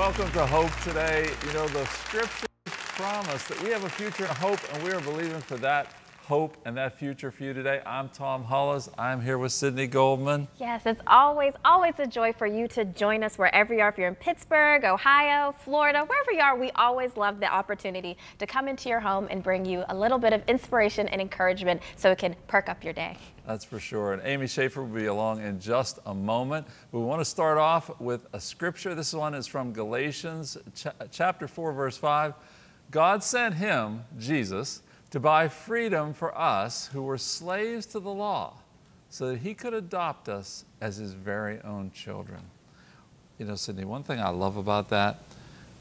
Welcome to Hope Today. You know, the scriptures promise that we have a future and hope, and we are believing for that hope and that future for you today. I'm Tom Hollis. I'm here with Sydney Goldman. Yes, it's always a joy for you to join us wherever you are. If you're in Pittsburgh, Ohio, Florida, wherever you are, we always love the opportunity to come into your home and bring you a little bit of inspiration and encouragement so it can perk up your day. That's for sure. And Amy Schaefer will be along in just a moment. We want to start off with a scripture. This one is from Galatians chapter 4, verse 5. God sent him, Jesus, to buy freedom for us who were slaves to the law so that he could adopt us as his very own children. You know, Sydney, one thing I love about that,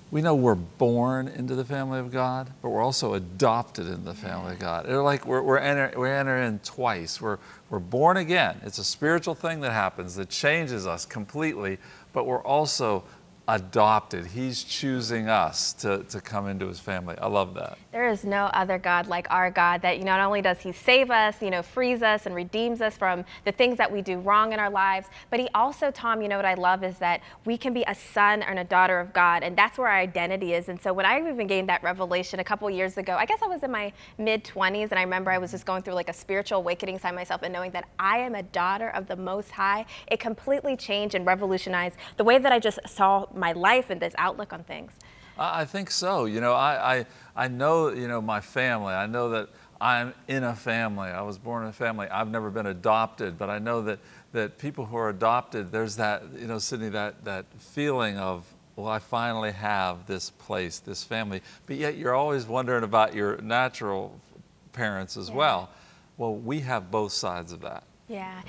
we know we're born into the family of God, but we're also adopted into the family of God. They're like we're entering twice. We're born again. It's a spiritual thing that happens that changes us completely, but we're also adopted. He's choosing us to come into his family. I love that. There is no other God like our God, that not only does he save us, frees us and redeems us from the things that we do wrong in our lives, but he also, Tom, what I love is that we can be a son and a daughter of God, and that's where our identity is. And so when I even gained that revelation a couple years ago, I guess I was in my mid-20s, and I remember I was just going through like a spiritual awakening inside myself and knowing that I am a daughter of the Most High. It completely changed and revolutionized the way that I just saw my life and this outlook on things. I think so. I know, my family. I know that I'm in a family. I was born in a family. I've never been adopted, but I know that people who are adopted, there's that, Sydney, that feeling of, well, I finally have this place, this family. But yet you're always wondering about your natural parents as well. Well, we have both sides of that. Yeah.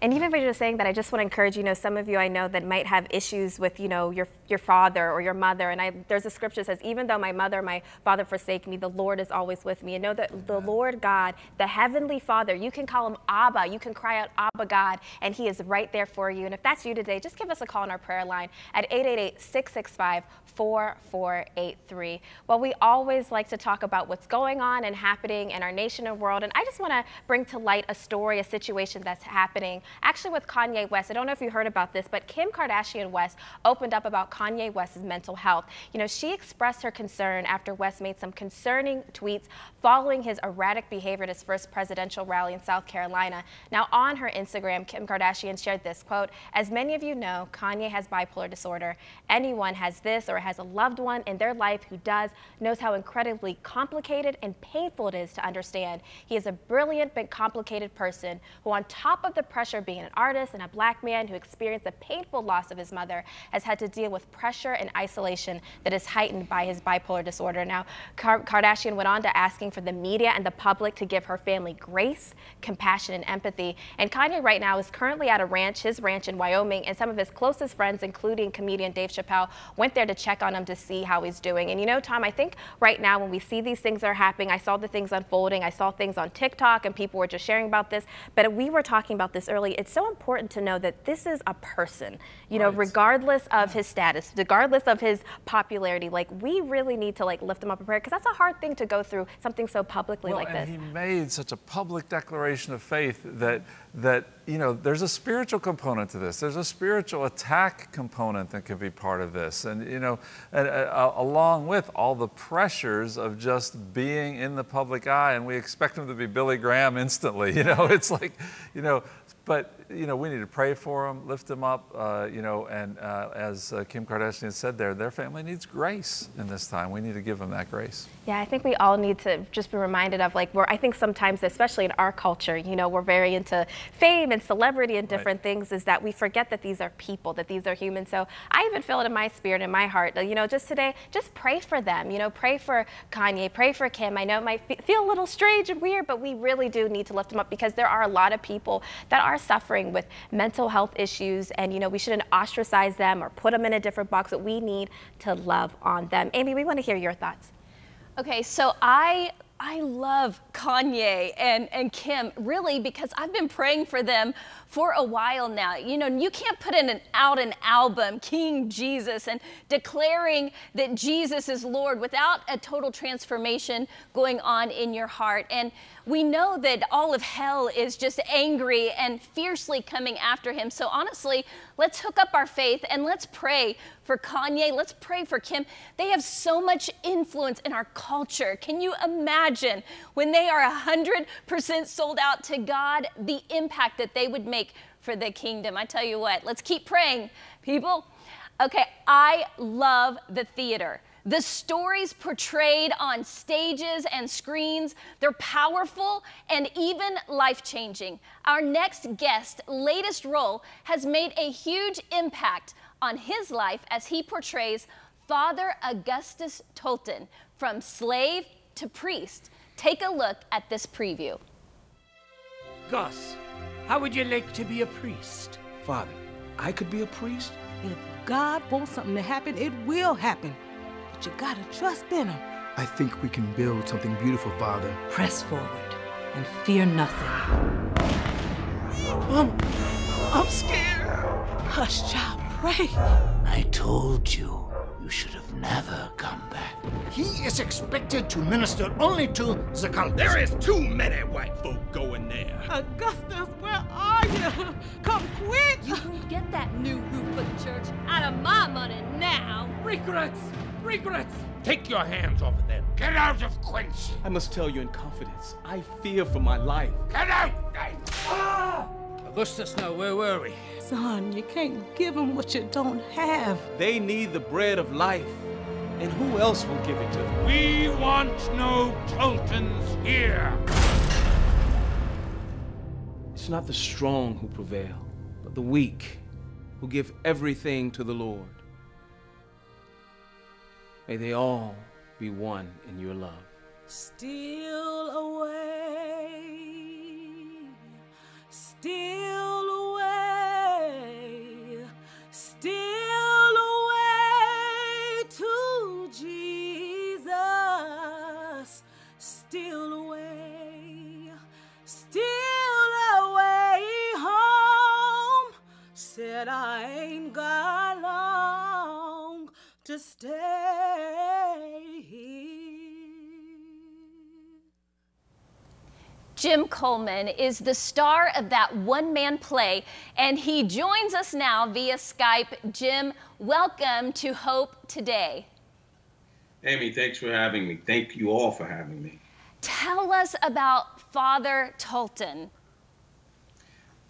And even if you're just saying that, I just want to encourage, some of you I know that might have issues with, your father or your mother. And there's a scripture that says, even though my mother and my father forsake me, the Lord is always with me. And know that the Lord God, the Heavenly Father, you can call him Abba. You can cry out, Abba God, and he is right there for you. And if that's you today, just give us a call on our prayer line at 888-665-4483. Well, we always like to talk about what's going on and happening in our nation and world. And I just want to bring to light a story, a situation that's happening actually with Kanye West. I don't know if you heard about this, but Kim Kardashian West opened up about Kanye West's mental health. She expressed her concern after West made some concerning tweets following his erratic behavior at his first presidential rally in South Carolina. Now, on her Instagram, Kim Kardashian shared this quote, "As many of you know, Kanye has bipolar disorder. Anyone has this or has a loved one in their life who does knows how incredibly complicated and painful it is to understand. He is a brilliant but complicated person who, on top of the pressure of being an artist and a black man who experienced the painful loss of his mother, has had to deal with pressure and isolation that is heightened by his bipolar disorder." Now, Kardashian went on to asking for the media and the public to give her family grace, compassion, and empathy. And Kanye right now is currently at a ranch, his ranch in Wyoming, and some of his closest friends, including comedian Dave Chappelle, went there to check on him to see how he's doing. And Tom, I think right now when we see these things that are happening, I saw the things unfolding, I saw things on TikTok, and people were just sharing about this, but we were talking about this early. It's so important to know that this is a person, regardless of his status, regardless of his popularity. Like, we really need to lift him up in prayer, because that's a hard thing to go through, something so publicly like this. He made such a public declaration of faith that there's a spiritual component to this. There's a spiritual attack component that could be part of this, and along with all the pressures of just being in the public eye, and we expect him to be Billy Graham instantly. It's like, but we need to pray for him, lift him up, and as Kim Kardashian said there, their family needs grace in this time. We need to give them that grace. Yeah, I think we all need to just be reminded of, I think sometimes, especially in our culture, we're very into fame and celebrity and different things, is that we forget that these are people, that these are humans. So I even feel it in my spirit, in my heart, just today, just pray for them, pray for Kanye, pray for Kim. I know it might feel a little strange and weird, but we really do need to lift them up, because there are a lot of people that are suffering with mental health issues, and we shouldn't ostracize them or put them in a different box. But we need to love on them. Amy, we want to hear your thoughts. Okay, so I love Kanye and Kim, really, because I've been praying for them for a while now. You can't put in an album, King Jesus, and declaring that Jesus is Lord without a total transformation going on in your heart. And we know that all of hell is just angry and fiercely coming after him. So honestly, Let's hook up our faith and let's pray for Kanye. Let's pray for Kim. They have so much influence in our culture. Can you imagine when they are 100% sold out to God, the impact that they would make for the kingdom? I tell you what, let's keep praying, people. Okay, I love the theater. The stories portrayed on stages and screens, they're powerful and even life-changing. Our next guest's latest role has made a huge impact on his life as he portrays Father Augustus Tolton, from slave to priest. Take a look at this preview. Gus, how would you like to be a priest? Father, I could be a priest? If God wants something to happen, it will happen. You gotta trust in him. I think we can build something beautiful, Father. Press forward and fear nothing. I'm scared. Hush, child, pray. I told you, you should have never come back. He is expected to minister only to the colonies. There is too many white folk going there. Augustus, where are you? Come quick. You can get that new roof for the church out of my money now. Regrets. Regrets! Take your hands off of them. Get out of Quincy. I must tell you in confidence, I fear for my life. Get out! Augustus, now where were we? Son, you can't give them what you don't have. They need the bread of life. And who else will give it to them? We want no Toltons here. It's not the strong who prevail, but the weak who give everything to the Lord. May they all be one in your love. Steal away, to Jesus. Steal away home. Said I ain't got long to stay. Jim Coleman is the star of that one-man play, and he joins us now via Skype. Jim, welcome to Hope Today. Amy, thanks for having me. Thank you all for having me. Tell us about Father Tolton.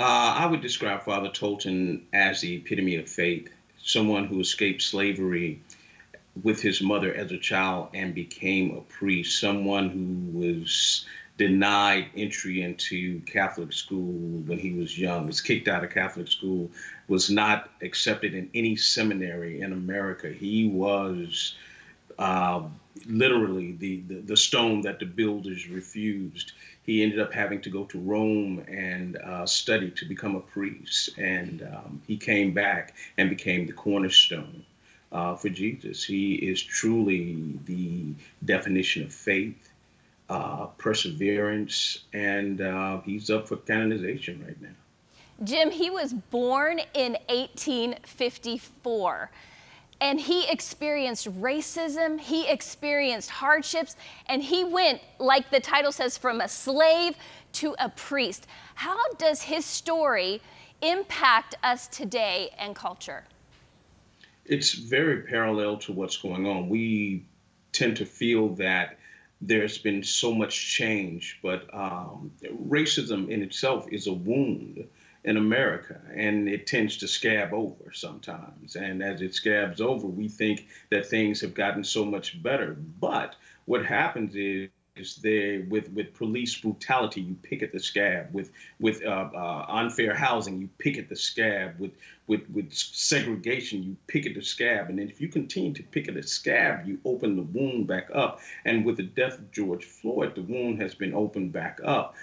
I would describe Father Tolton as the epitome of faith, someone who escaped slavery with his mother as a child and became a priest, someone who was denied entry into Catholic school when he was young, was kicked out of Catholic school, was not accepted in any seminary in America. He was literally the stone that the builders refused. He ended up having to go to Rome and study to become a priest. And he came back and became the cornerstone for Jesus. He is truly the definition of faith, perseverance, and he's up for canonization right now. Jim, he was born in 1854, and he experienced racism, he experienced hardships, and he went, like the title says, from a slave to a priest. How does his story impact us today and culture? It's very parallel to what's going on. We tend to feel that there's been so much change, but racism in itself is a wound in America, and it tends to scab over sometimes. And as it scabs over, we think that things have gotten so much better. But what happens is with police brutality, you pick at the scab. With unfair housing, you pick at the scab. With segregation, you pick at the scab. And then if you continue to pick at the scab, you open the wound back up. And with the death of George Floyd, the wound has been opened back up.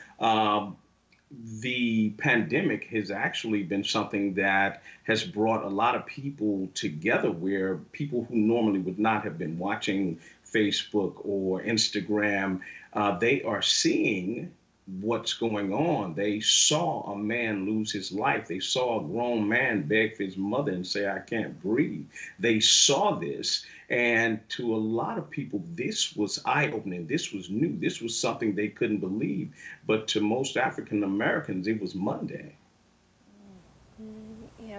The pandemic has actually been something that has brought a lot of people together, where people who normally would not have been watching Facebook or Instagram, they are seeing what's going on. They saw a man lose his life. They saw a grown man beg for his mother and say, I can't breathe. They saw this, and to a lot of people, this was eye-opening. This was new. This was something they couldn't believe. But to most African Americans, it was Monday.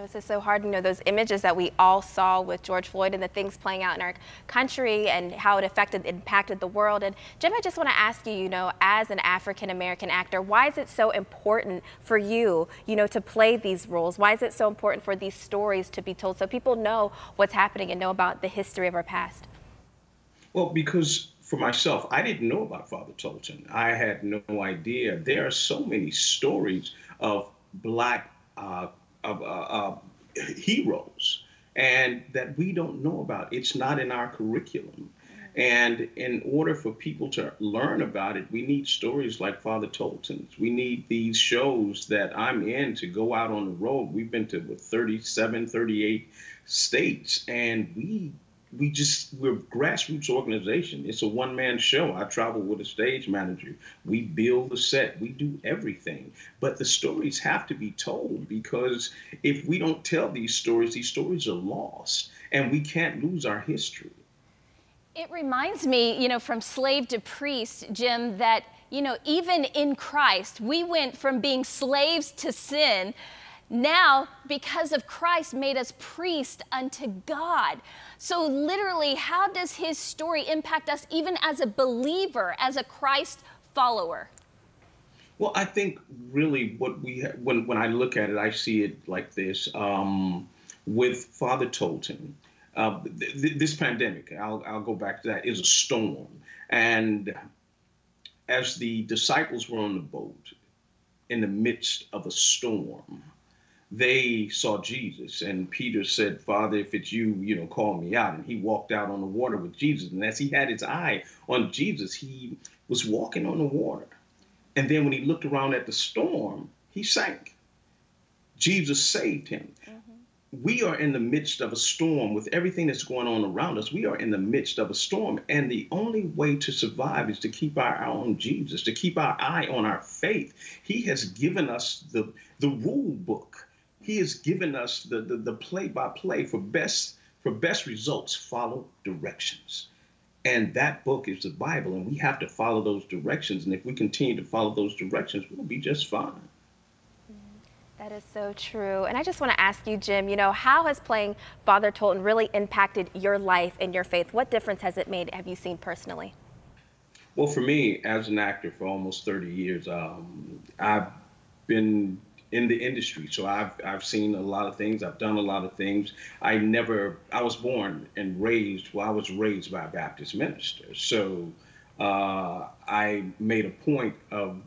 This is so hard. You know, those images that we all saw with George Floyd and the things playing out in our country and how it affected, impacted the world. And Jim, I just want to ask you, you know, as an African-American actor, why is it so important for you, you know, to play these roles? Why is it so important for these stories to be told so people know what's happening and know about the history of our past? Well, because for myself, I didn't know about Father Tolton. I had no idea. There are so many stories of Black heroes and that we don't know about. It's not in our curriculum. And in order for people to learn about it, we need stories like Father Tolton's. We need these shows that I'm in to go out on the road. We've been to 37, 38 states, and we're a grassroots organization. It's a one-man show. I travel with a stage manager. We build the set. We do everything. But the stories have to be told, because if we don't tell these stories are lost, and we can't lose our history. It reminds me, you know, from slave to priest, Jim, that, you know, even in Christ, we went from being slaves to sin. Now, because of Christ, made us priests unto God. So literally, how does his story impact us even as a believer, as a Christ follower? Well, I think really what when I look at it, I see it like this. With Father Tolton, this pandemic, I'll go back to that, is a storm. And as the disciples were on the boat in the midst of a storm, they saw Jesus, and Peter said, "Father, if it's you, you know, call me out." And he walked out on the water with Jesus. And as he had his eye on Jesus, he was walking on the water. And then when he looked around at the storm, he sank. Jesus saved him. Mm-hmm. We are in the midst of a storm with everything that's going on around us. We are in the midst of a storm. And the only way to survive is to keep our eye on Jesus, to keep our eye on our faith. He has given us the rule book. He has given us the play-by-play for best results. Follow directions. And that book is the Bible, and we have to follow those directions. And if we continue to follow those directions, we'll be just fine. That is so true. And I just want to ask you, Jim, you know, how has playing Father Tolton really impacted your life and your faith? What difference has it made, have you seen personally? Well, for me, as an actor for almost 30 years, I've been in the industry. So I've seen a lot of things. I've done a lot of things. I was born and raised, well, I was raised by a Baptist minister. So I made a point of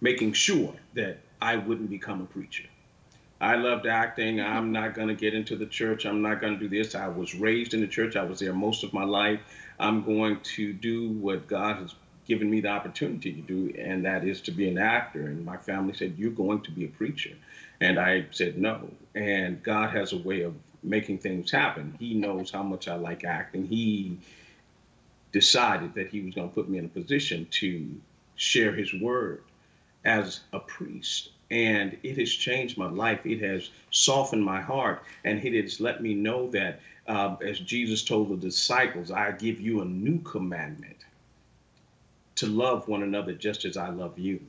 making sure that I wouldn't become a preacher. I loved acting. I'm not going to get into the church. I'm not going to do this. I was raised in the church. I was there most of my life. I'm going to do what God has given me the opportunity to do, and that is to be an actor. And my family said, "You're going to be a preacher." And I said, "No." And God has a way of making things happen. He knows how much I like acting. He decided that he was going to put me in a position to share his word as a priest. And it has changed my life. It has softened my heart. And it has let me know that as Jesus told the disciples, "I give you a new commandment, to love one another just as I love you."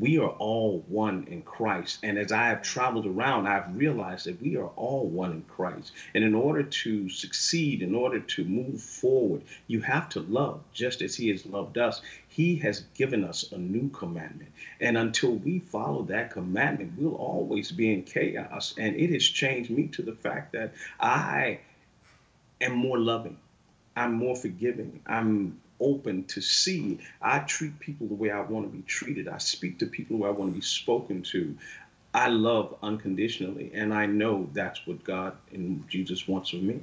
We are all one in Christ. And as I have traveled around, I've realized that we are all one in Christ. And in order to succeed, in order to move forward, you have to love just as he has loved us. He has given us a new commandment. And until we follow that commandment, we'll always be in chaos. And it has changed me to the fact that I am more loving. I'm more forgiving. I'm open to see. I treat people the way I want to be treated. I speak to people the way I want to be spoken to. I love unconditionally, and I know that's what God and Jesus wants of me.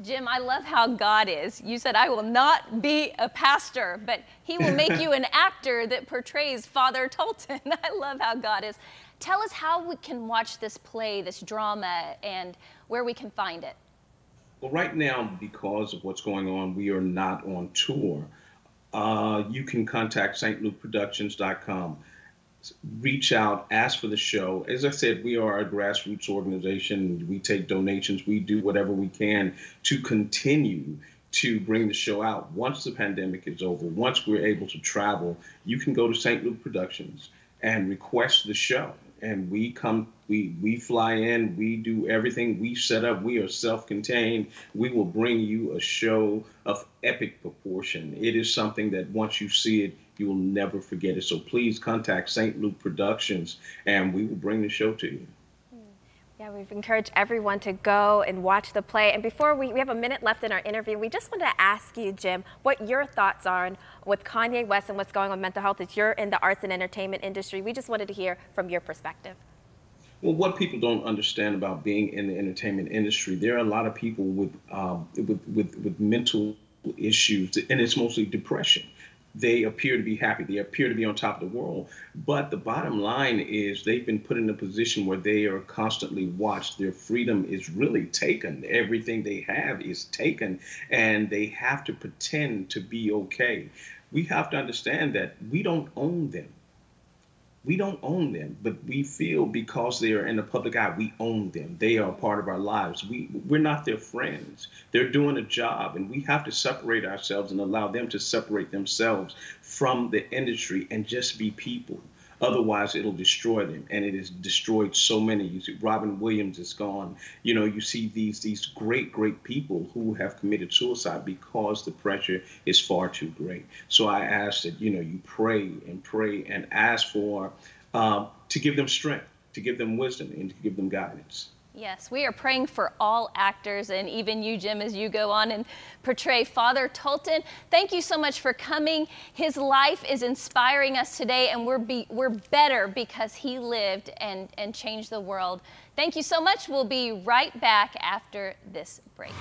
Jim, I love how God is. You said, "I will not be a pastor," but he will make you an actor that portrays Father Tolton. I love how God is. Tell us how we can watch this play, this drama, and where we can find it. Well, right now, because of what's going on, we are not on tour. You can contact stlukeproductions.com. Reach out, ask for the show. As I said, we are a grassroots organization. We take donations. We do whatever we can to continue to bring the show out. Once the pandemic is over, once we're able to travel, you can go to St. Luke Productions and request the show. and we come, we fly in, we do everything, we set up, we are self-contained. We will bring you a show of epic proportion. It is something that once you see it, you will never forget it. So please contact St. Luke Productions, and we will bring the show to you. Yeah, we've encouraged everyone to go and watch the play. And before we have a minute left in our interview, we just want to ask you, Jim, what your thoughts are on with Kanye West and what's going on with mental health. As you're in the arts and entertainment industry, we just wanted to hear from your perspective. Well, what people don't understand about being in the entertainment industry, there are a lot of people with mental issues, and it's mostly depression. They appear to be happy. They appear to be on top of the world. But the bottom line is they've been put in a position where they are constantly watched. Their freedom is really taken. Everything they have is taken, and they have to pretend to be okay. We have to understand that we don't own them. We don't own them, but we feel because they are in the public eye, we own them. They are a part of our lives. We're not their friends. They're doing a job, and we have to separate ourselves and allow them to separate themselves from the industry and just be people. Otherwise, it'll destroy them, and it has destroyed so many. You see, Robin Williams is gone. You know, you see these great people who have committed suicide because the pressure is far too great. So I ask that, you know, you pray and ask for to give them strength, to give them wisdom, and to give them guidance. Yes, we are praying for all actors and even you, Jim, as you go on and portray Father Tolton. Thank you so much for coming. His life is inspiring us today, and we're better because he lived and changed the world. Thank you so much. We'll be right back after this break.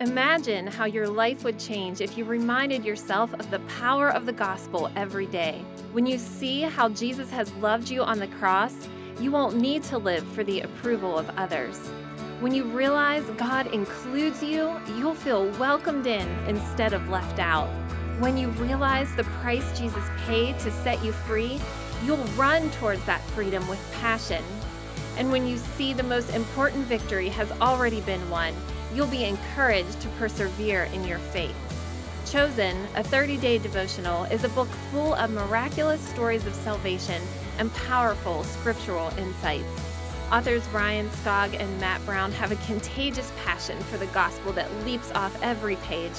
Imagine how your life would change if you reminded yourself of the power of the gospel every day. When you see how Jesus has loved you on the cross, you won't need to live for the approval of others. When you realize God includes you, you'll feel welcomed in instead of left out. When you realize the price Jesus paid to set you free, you'll run towards that freedom with passion. And when you see the most important victory has already been won, you'll be encouraged to persevere in your faith. Chosen, a 30-day devotional, is a book full of miraculous stories of salvation and powerful scriptural insights. Authors Ryan Skogg and Matt Brown have a contagious passion for the gospel that leaps off every page.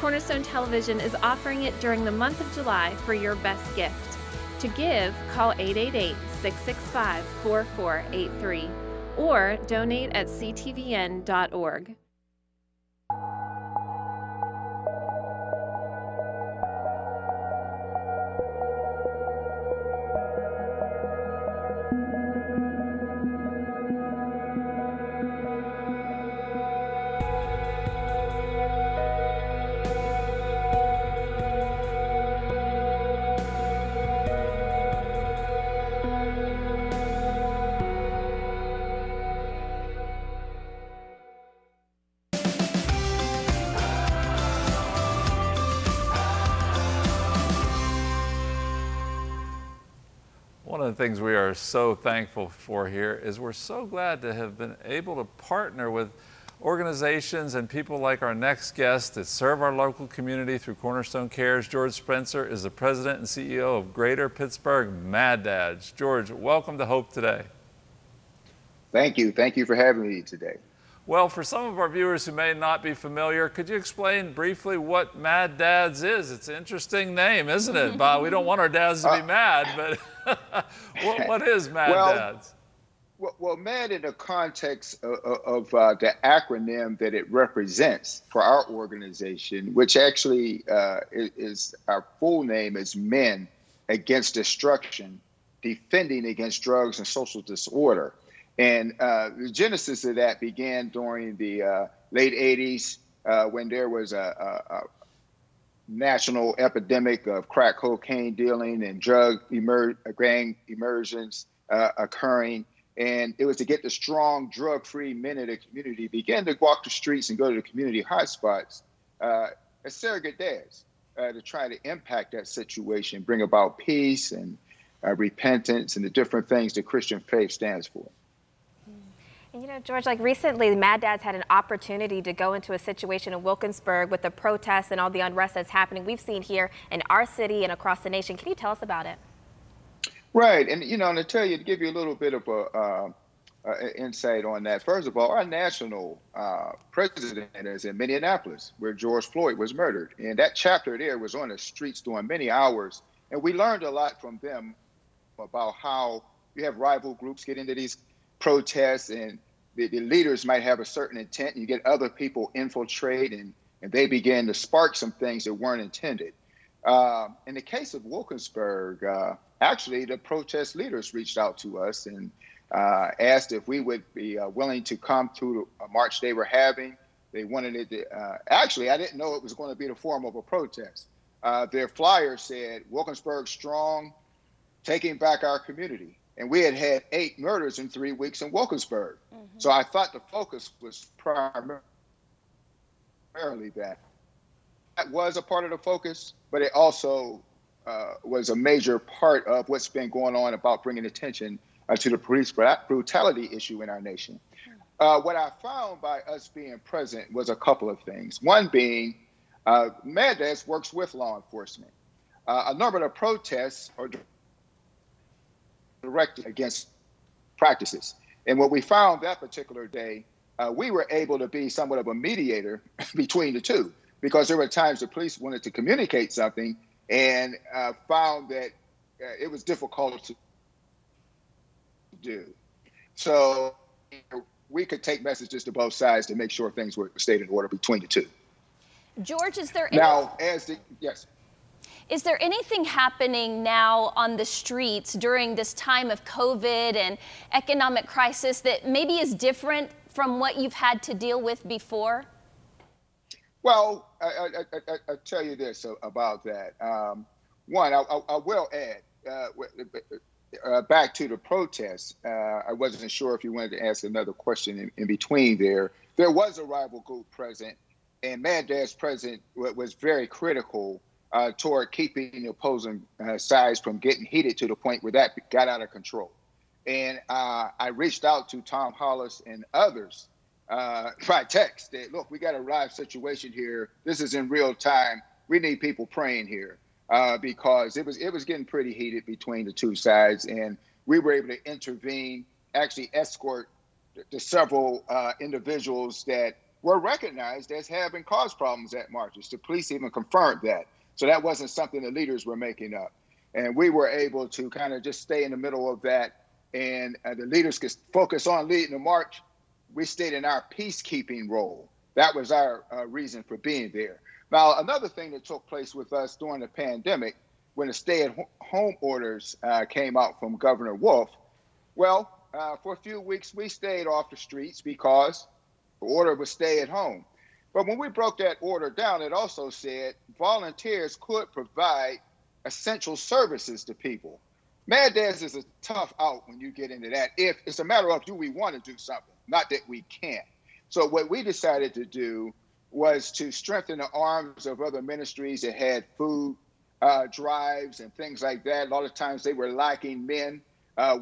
Cornerstone Television is offering it during the month of July for your best gift. To give, call 888-665-4483. or donate at ctvn.org. One of the things we are so thankful for here is we're so glad to have been able to partner with organizations and people like our next guest that serve our local community through Cornerstone Cares. George Spencer is the president and CEO of Greater Pittsburgh Mad Dads. George, welcome to Hope Today. Thank you. Thank you for having me today. Well, for some of our viewers who may not be familiar, could you explain briefly what Mad Dads is? It's an interesting name, isn't it, Bob? We don't want our dads to be mad, but what is Mad Dads? Well, Mad in the context of the acronym that it represents for our organization, which actually is our full name is Men Against Destruction, Defending Against Drugs and Social Disorder. And the genesis of that began during the late 80s when there was a national epidemic of crack cocaine dealing and drug gang emergence occurring. And it was to get the strong drug-free men in the community began to walk the streets and go to the community hotspots as surrogate dads to try to impact that situation, bring about peace and repentance and the different things the Christian faith stands for. And you know, George, like recently, the Mad Dads had an opportunity to go into a situation in Wilkinsburg with the protests and all the unrest that's happening. We've seen here in our city and across the nation. Can you tell us about it? Right. And, you know, and to tell you, to give you a little bit of a insight on that. First of all, our national president is in Minneapolis, where George Floyd was murdered. And that chapter there was on the streets during many hours. And we learned a lot from them about how you have rival groups get into these protests, and the leaders might have a certain intent, and you get other people infiltrate, and they begin to spark some things that weren't intended. In the case of Wilkinsburg, actually, the protest leaders reached out to us and asked if we would be willing to come to a march they were having. They wanted it to, actually, I didn't know it was going to be the form of a protest. Their flyer said, "Wilkinsburg strong, taking back our community." And we had had 8 murders in 3 weeks in Wilkinsburg. Mm-hmm. So I thought the focus was primarily that. That was a part of the focus, but it also was a major part of what's been going on about bringing attention to the police brutality issue in our nation. Mm-hmm. What I found by us being present was a couple of things. One being, Mad Dads works with law enforcement. A number of the protests are directed against practices. And what we found that particular day, we were able to be somewhat of a mediator between the two, because there were times the police wanted to communicate something and found that it was difficult to do. So we could take messages to both sides to make sure things were stayed in order between the two. George, is there now yes. Is there anything happening now on the streets during this time of COVID and economic crisis that maybe is different from what you've had to deal with before? Well, I'll tell you this about that. One, I will add, back to the protests, I wasn't sure if you wanted to ask another question in between there. There was a rival group present, and Mad Dads present was very critical toward keeping the opposing sides from getting heated to the point where that got out of control. And I reached out to Tom Hollis and others by text that, look, we got a live situation here. This is in real time. We need people praying here because it was getting pretty heated between the two sides. And we were able to intervene, actually escort the several individuals that were recognized as having caused problems at marches. The police even confirmed that. So that wasn't something the leaders were making up. And we were able to kind of just stay in the middle of that. And the leaders could focus on leading the march. We stayed in our peacekeeping role. That was our reason for being there. Now, another thing that took place with us during the pandemic, when the stay-at-home orders came out from Governor Wolf, well, for a few weeks, we stayed off the streets because the order was stay at home. But when we broke that order down, it also said volunteers could provide essential services to people. Mad Dads is a tough out when you get into that. If it's a matter of do we want to do something, not that we can't. So what we decided to do was to strengthen the arms of other ministries that had food drives and things like that. A lot of times they were lacking men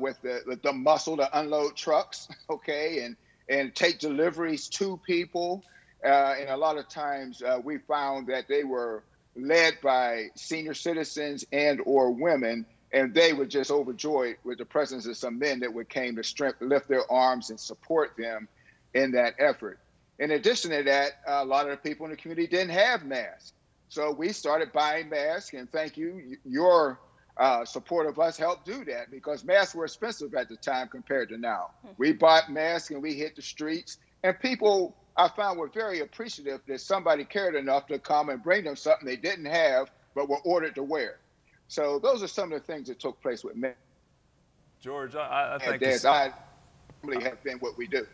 with the muscle to unload trucks, okay, and take deliveries to people. And a lot of times we found that they were led by senior citizens and or women, and they were just overjoyed with the presence of some men that came to lift their arms and support them in that effort. In addition to that, a lot of the people in the community didn't have masks. So we started buying masks, and thank you, your support of us helped do that, because masks were expensive at the time compared to now. We bought masks and we hit the streets, and people I found were very appreciative that somebody cared enough to come and bring them something they didn't have but were ordered to wear. So those are some of the things that took place with me. George, I think I really have been what we do.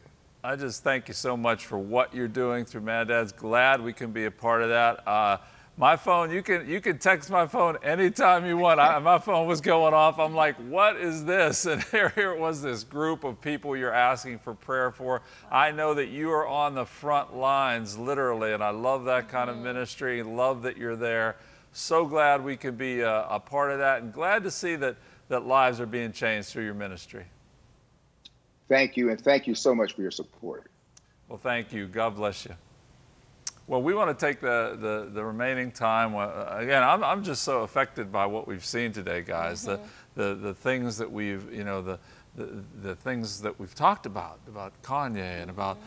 I just thank you so much for what you're doing through Mad Dads. Glad we can be a part of that. My phone, you can text my phone anytime you want. My phone was going off. I'm like, what is this? And here it was, this group of people you're asking for prayer for. I know that you are on the front lines, literally, and I love that kind of ministry. Love that you're there. So glad we could be a part of that, and glad to see that lives are being changed through your ministry. Thank you, and thank you so much for your support. Well, thank you. God bless you. Well, we want to take the remaining time. Again, I'm just so affected by what we've seen today, guys. Mm-hmm. The things that we've, you know, the things that we've talked about Kanye and about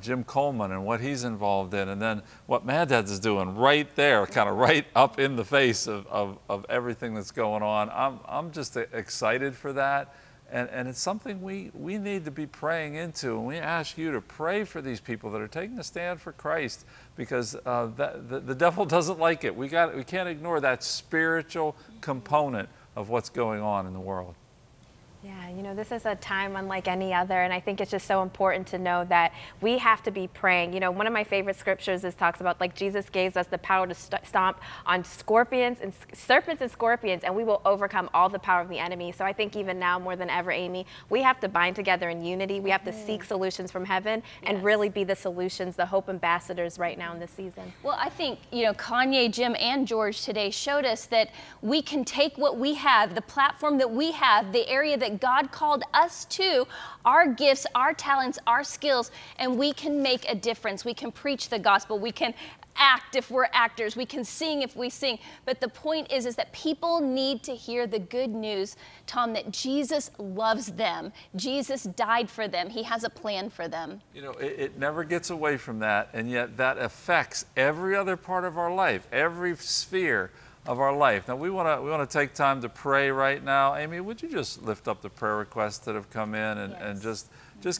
Jim Coleman and what he's involved in, and then what Mad Dads is doing right there, kind of right up in the face of everything that's going on. I'm just excited for that. And it's something we need to be praying into, and we ask you to pray for these people that are taking a stand for Christ, because the devil doesn't like it. We can't ignore that spiritual component of what's going on in the world. Yeah, you know, this is a time unlike any other, and I think it's just so important to know that we have to be praying. You know, one of my favorite scriptures is talks about, like, Jesus gave us the power to stomp on serpents and scorpions, and we will overcome all the power of the enemy. So I think even now more than ever, Amy, we have to bind together in unity. We have to seek solutions from heaven and really be the solutions, the hope ambassadors right now in this season. Well, I think, you know, Kanye, Jim, and George today showed us that we can take what we have, the platform that we have, the area that God called us to, our gifts, our talents, our skills, and we can make a difference. We can preach the gospel. We can act if we're actors. We can sing if we sing. But the point is that people need to hear the good news, Tom, that Jesus loves them. Jesus died for them. He has a plan for them. You know, it never gets away from that, and yet that affects every other part of our life, every sphere of our life. Now, we want to take time to pray right now. Amy, would you just lift up the prayer requests that have come in and just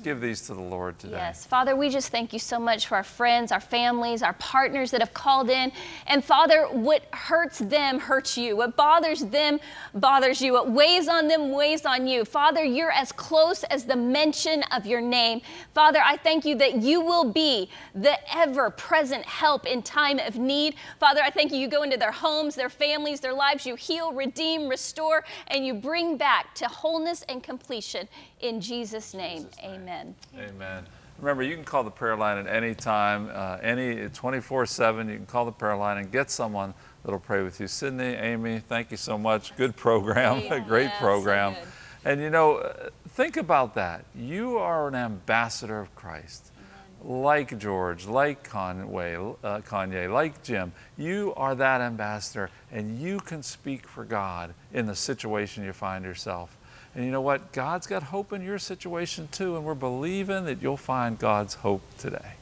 give these to the Lord today. Yes, Father, we just thank you so much for our friends, our families, our partners that have called in. And Father, what hurts them hurts you. What bothers them bothers you. What weighs on them weighs on you. Father, you're as close as the mention of your name. Father, I thank you that you will be the ever-present help in time of need. Father, I thank you. You go into their homes, their families, their lives. You heal, redeem, restore, and you bring back to wholeness and completion. In Jesus' name, amen. Amen. Remember, you can call the prayer line at any time, 24/7. You can call the prayer line and get someone that'll pray with you. Sydney, Amy, thank you so much. Good program, a great program. So and you know, think about that. You are an ambassador of Christ. Amen. Like George, like Kanye, like Jim. You are that ambassador, and you can speak for God in the situation you find yourself. And you know what? God's got hope in your situation too, and we're believing that you'll find God's hope today.